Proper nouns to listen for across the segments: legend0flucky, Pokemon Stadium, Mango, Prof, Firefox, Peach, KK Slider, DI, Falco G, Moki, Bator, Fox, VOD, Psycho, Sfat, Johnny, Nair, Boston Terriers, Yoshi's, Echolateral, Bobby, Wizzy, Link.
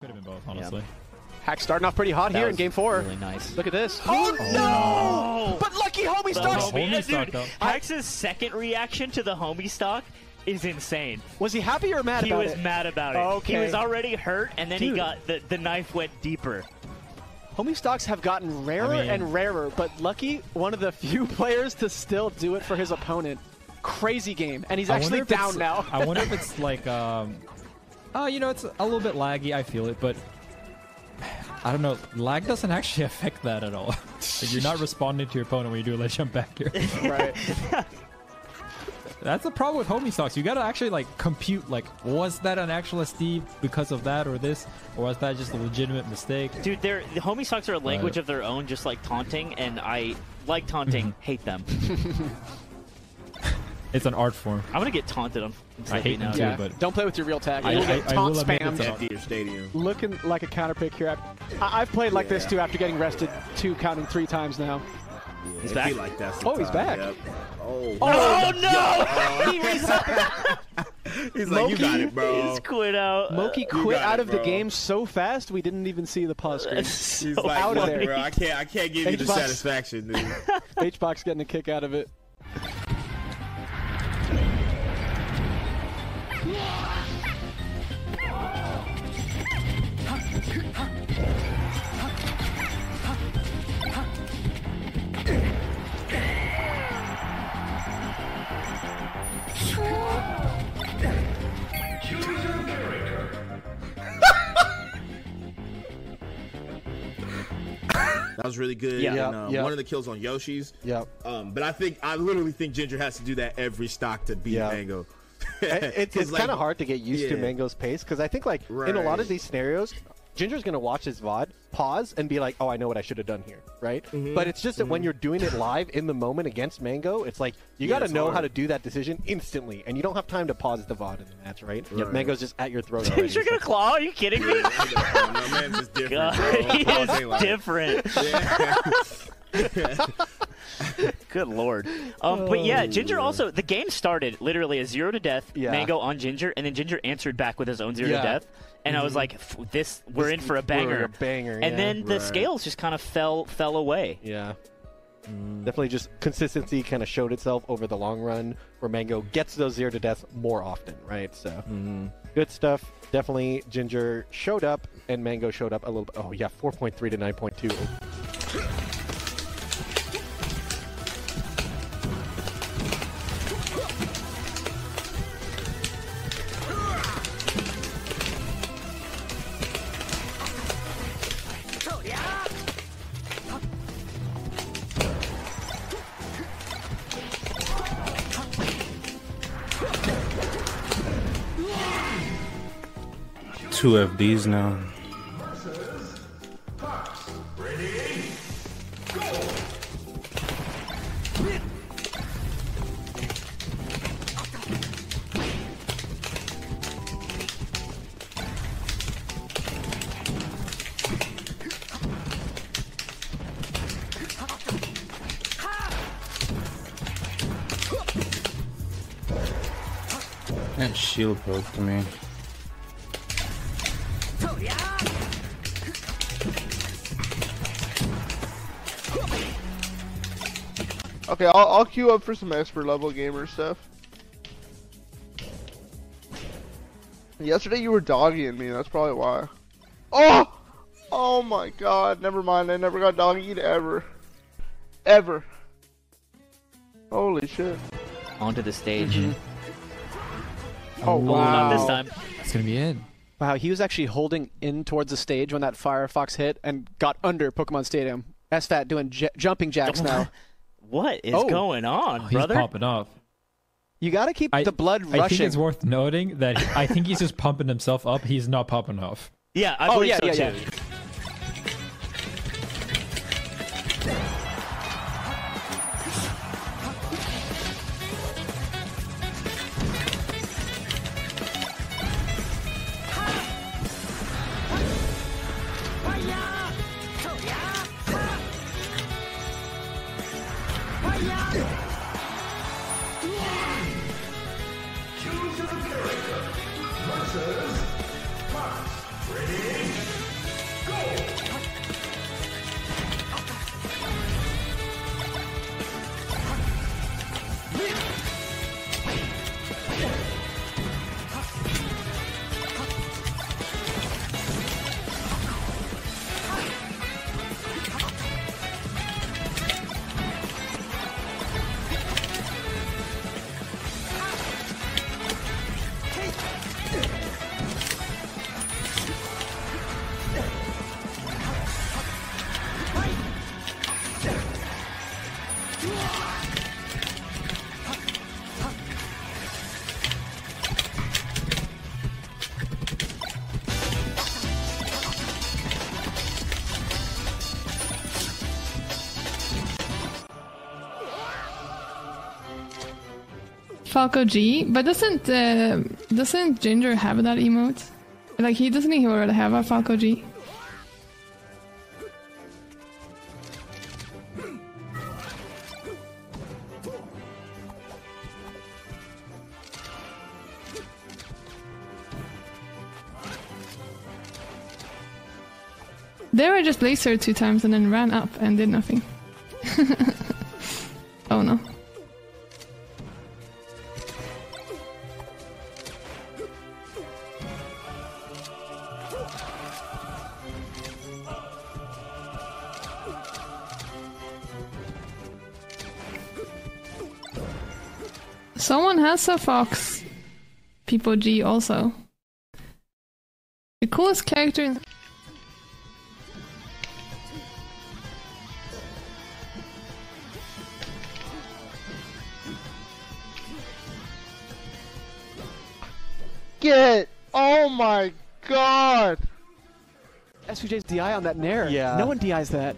Could have been both, honestly. Yep. Hack starting off pretty hot that here in game 4. Really nice. Look at this. Oh, no! But lucky homie stocks. Hack's second reaction to the homie stock is insane. Was he happy or mad about it? He was mad about it. Okay. He was already hurt, and then he got the knife went deeper. Homie stocks have gotten rarer and rarer, but Lucky, one of the few players to still do it for his opponent. Crazy game, and he's actually down now. I wonder if it's like... you know, it's a little bit laggy, I feel it, but I don't know, lag doesn't actually affect that at all. Like, you're not responding to your opponent when you do a late jump back here. Right. That's the problem with homie stocks. You gotta actually like compute, like, was that an actual SD because of that or this, or was that just a legitimate mistake? Dude, the homie stocks are a language of their own, just like taunting, and I like taunting, hate them. It's an art form. I'm gonna get taunted on. I hate now. Yeah. But don't play with your real tag. Taunt spam at your stadium. Looking like a counter pick here. I've played like this too after getting rested 2 counting 3 times now. Yeah, he's back. Like that he's back. Yep. Oh no! He's like, you got it, bro. He's quit out. Moki quit out of the game so fast we didn't even see the pause screen. So he's like, out of there, bro. I can't give you the satisfaction, dude. Hbox getting a kick out of it. That was really good. Yeah. And, one of the kills on Yoshi's. Yep. But I literally think Ginger has to do that every stock to beat Mango. It's like, kind of hard to get used to Mango's pace, because I think like in a lot of these scenarios, Ginger's going to watch his VOD, pause, and be like, oh, I know what I should have done here, right? Mm-hmm. But it's just that when you're doing it live in the moment against Mango, it's like, you got to know how to do that decision instantly, and you don't have time to pause the VOD in the match, right? Yep, Mango's just at your throat. You're going to claw? Are you kidding me? My man's just different, God, he is different. Good lord. But yeah, Ginger also, the game started literally as 0 to death, Mango on Ginger, and then Ginger answered back with his own 0 to death. And I was like, we're in for a banger. And then the scales just kind of fell away. Yeah. Definitely just consistency kind of showed itself over the long run, where Mango gets those 0 to death more often, right? So good stuff. Definitely Ginger showed up, and Mango showed up a little bit. Oh, yeah, 4.3 to 9.2. Two FDs now. Fox, ready, go. That shield poked me. Okay, I'll queue up for some expert level gamer stuff. Yesterday you were doggying me, that's probably why. Oh! Oh my god, never mind, I never got doggied ever. Ever. Holy shit. Onto the stage. Oh, wow. Not this time. That's gonna be it. Wow, he was actually holding in towards the stage when that Firefox hit and got under Pokemon Stadium. Sfat doing jumping jacks now. What is going on, brother? He's popping off. You got to keep the blood rushing. I think it's worth noting that I think he's just pumping himself up. He's not popping off. Yeah, I believe so too. Yeah. Choose the character versus Fox. Ready? Falco G, but doesn't Ginger have that emote? Like, he doesn't he already have a Falco G? There I just lasered her 2 times and then ran up and did nothing. Oh no. Someone has a Fox People G also. The coolest character in... Get! Oh my god! SVJ's DI on that Nair. Yeah. No one DIs that.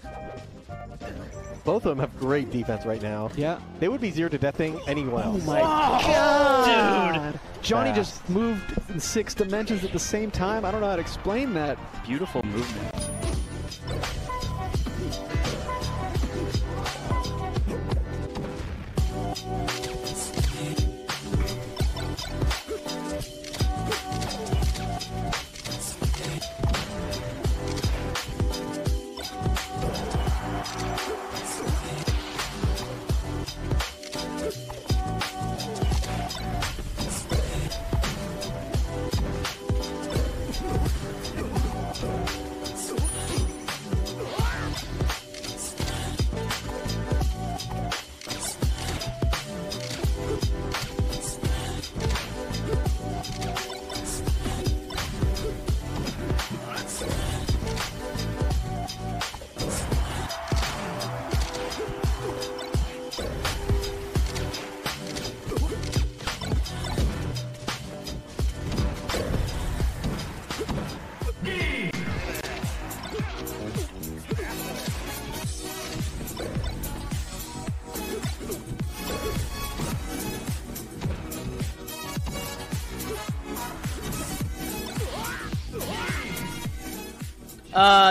Both of them have great defense right now. Yeah. They would be 0 to deathing anyone else. Oh my god! Dude! Johnny just moved in 6 dimensions at the same time. I don't know how to explain that. Beautiful movement.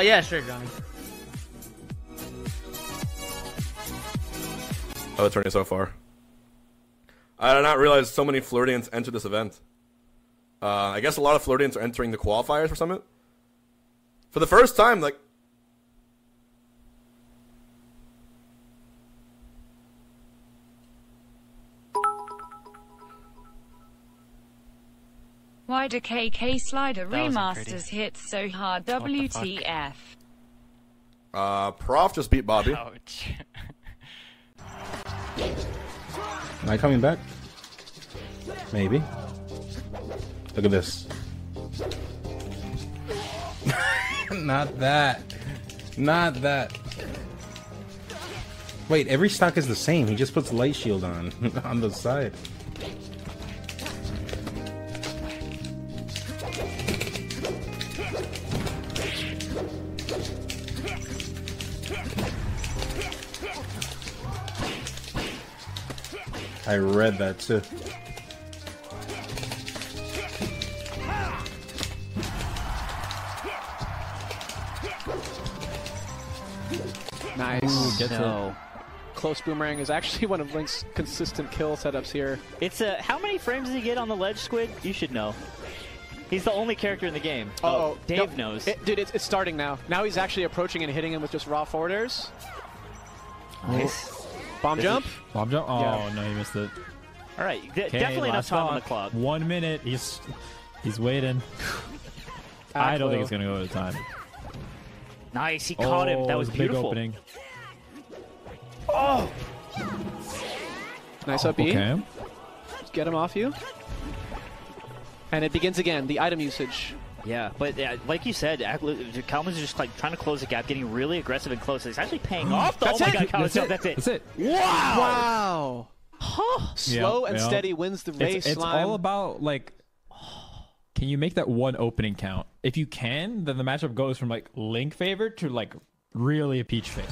Yeah, sure, Johnny. Oh, it's turning so far. I did not realize so many Floridians entered this event. I guess a lot of Floridians are entering the qualifiers for Summit. For the first time, like... Why do KK Slider remasters hit so hard? WTF? Prof just beat Bobby. Ouch. Am I coming back? Maybe. Look at this. Not that. Not that. Wait, every stock is the same. He just puts light shield on on the side. I read that too. Nice. Ooh, no. Close boomerang is actually one of Link's consistent kill setups here. It's a how many frames does he get on the ledge, Squid? You should know. He's the only character in the game. Oh, Dave knows. Dude, it's starting now. Now he's actually approaching and hitting him with just raw forward airs. Nice. Bomb jump? Bomb jump? Oh, yeah. No, you missed it. All right, definitely enough time on the clock. 1 minute. He's waiting. I don't think it's going to go out of time. Nice, he caught him. That was beautiful. Big opening. Oh! Nice up E. Okay. Get him off you. And it begins again, the item usage. Yeah, but like you said, Kalim's just like trying to close the gap, getting really aggressive and close. It's actually paying off. That's it. That's it. Wow. Huh. Slow and steady wins the race. It's all about like, can you make that one opening count? If you can, then the matchup goes from like Link favor to like really a Peach favor.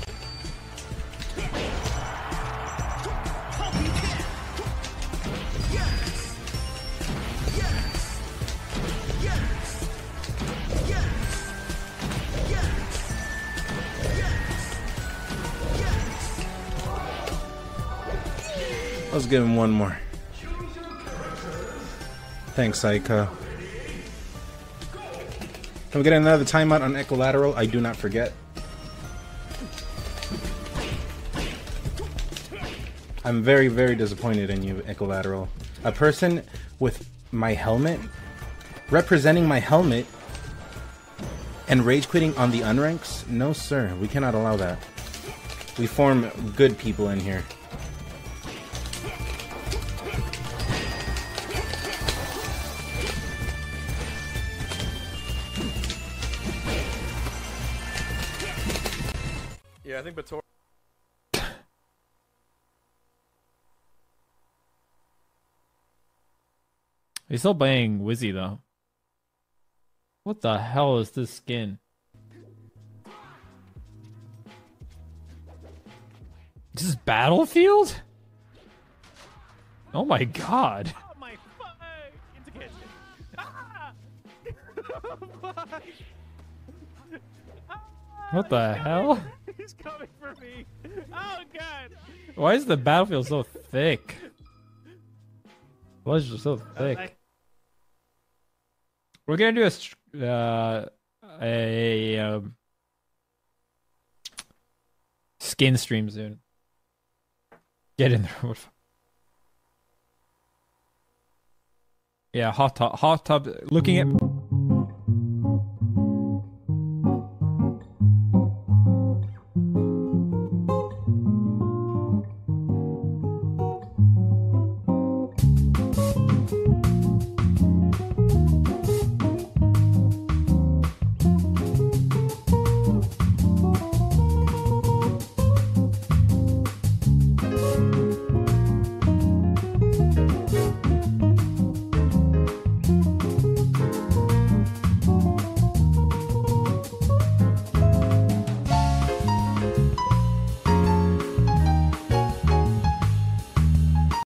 Let's give him one more. Thanks, Psycho. Can we get another timeout on Echolateral? I do not forget. I'm very, very disappointed in you, Echolateral. A person with my helmet, representing my helmet, and rage quitting on the unranks? No, sir. We cannot allow that. We form good people in here. Yeah, I think Bator. He's still playing Wizzy though. What the hell is this skin? This is Battlefield? Oh my god. Oh my fuck. Ah! What the hell? He's coming for me. Oh god. Why is the Battlefield so thick? Why is it so thick? We're gonna do a skin stream soon. Get in there. Yeah, hot tub. Looking at